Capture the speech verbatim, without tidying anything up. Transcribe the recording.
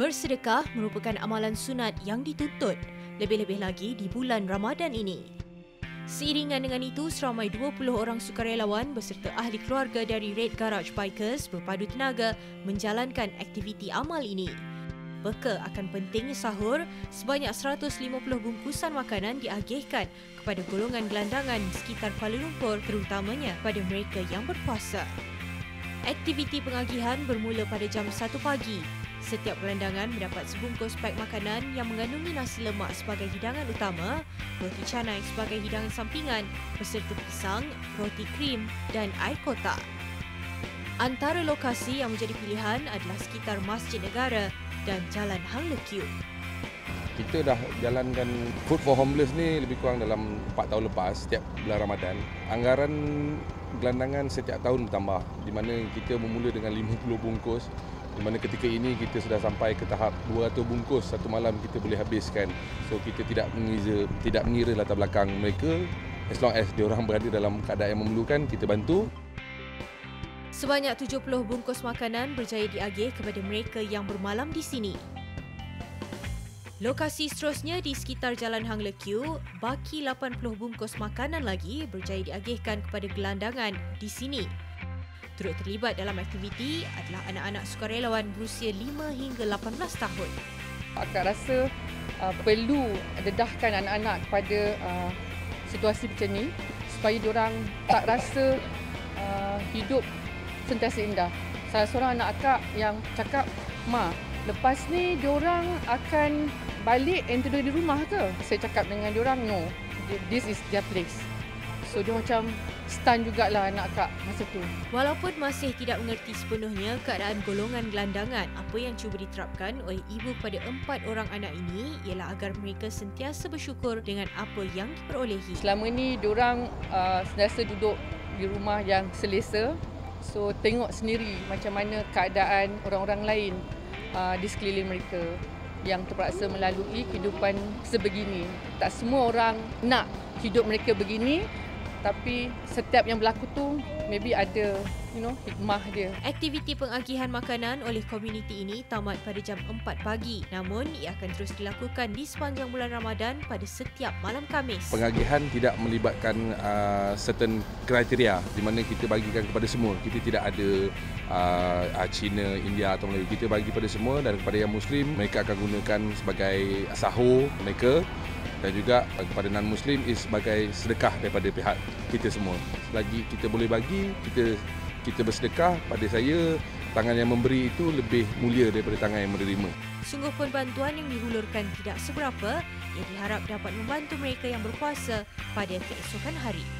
Bersedekah merupakan amalan sunat yang dituntut, lebih-lebih lagi di bulan Ramadan ini. Seiringan dengan itu, seramai dua puluh orang sukarelawan beserta ahli keluarga dari Red Garage Bikers berpadu tenaga menjalankan aktiviti amal ini. Peka akan pentingnya sahur, sebanyak seratus lima puluh bungkusan makanan diagihkan kepada golongan gelandangan di sekitar Kuala Lumpur, terutamanya kepada mereka yang berpuasa. Aktiviti pengagihan bermula pada jam satu pagi. Setiap gelandangan mendapat sebungkus pack makanan yang mengandungi nasi lemak sebagai hidangan utama, roti canai sebagai hidangan sampingan, beserta pisang, roti krim dan air kotak. Antara lokasi yang menjadi pilihan adalah sekitar Masjid Negara dan Jalan Hang Lekiu. Kita dah jalankan Food For Homeless ni lebih kurang dalam empat tahun lepas, setiap bulan Ramadan. Anggaran gelandangan setiap tahun bertambah, di mana kita bermula dengan lima puluh bungkus, di mana ketika ini kita sudah sampai ke tahap dua ratus bungkus satu malam kita boleh habiskan. So kita tidak mengira, tidak mengira latar belakang mereka, as long as diorang berada dalam keadaan yang memerlukan, kita bantu. Sebanyak tujuh puluh bungkus makanan berjaya diagih kepada mereka yang bermalam di sini. Lokasi seterusnya di sekitar Jalan Hang Lekiu, baki lapan puluh bungkus makanan lagi berjaya diagihkan kepada gelandangan di sini. Turut terlibat dalam aktiviti adalah anak-anak sukarelawan berusia lima hingga lapan belas tahun. Akak rasa uh, perlu dedahkan anak-anak kepada uh, situasi macam ni supaya diorang tak rasa uh, hidup sentiasa indah. Salah seorang anak akak yang cakap, "Ma, lepas ni diorang akan balik and tidur di rumah ke?" Saya cakap dengan diorang, "No, this is their place." So dia macam stun jugalah anak akak masa tu. Walaupun masih tidak mengerti sepenuhnya keadaan golongan gelandangan, apa yang cuba diterapkan oleh ibu kepada empat orang anak ini ialah agar mereka sentiasa bersyukur dengan apa yang diperolehi. Selama ni diorang uh, sentiasa duduk di rumah yang selesa. So tengok sendiri macam mana keadaan orang-orang lain uh, di sekeliling mereka yang terpaksa melalui kehidupan sebegini. Tak semua orang nak hidup mereka begini. Tapi setiap yang berlaku tu maybe ada, you know, hikmah dia. Aktiviti pengagihan makanan oleh komuniti ini tamat pada jam empat pagi. Namun ia akan terus dilakukan di sepanjang bulan Ramadan pada setiap malam Khamis. Pengagihan tidak melibatkan uh, certain kriteria di mana kita bagikan kepada semua. Kita tidak ada uh, Cina, India atau Melayu. Kita bagi kepada semua, dan kepada yang Muslim mereka akan gunakan sebagai sahur mereka. Dan juga kepada non-Muslim ia sebagai sedekah daripada pihak kita semua. Selagi kita boleh bagi, kita kita bersedekah. Pada saya, tangan yang memberi itu lebih mulia daripada tangan yang menerima. Sungguh pun bantuan yang dihulurkan tidak seberapa, ia diharap dapat membantu mereka yang berpuasa pada keesokan hari.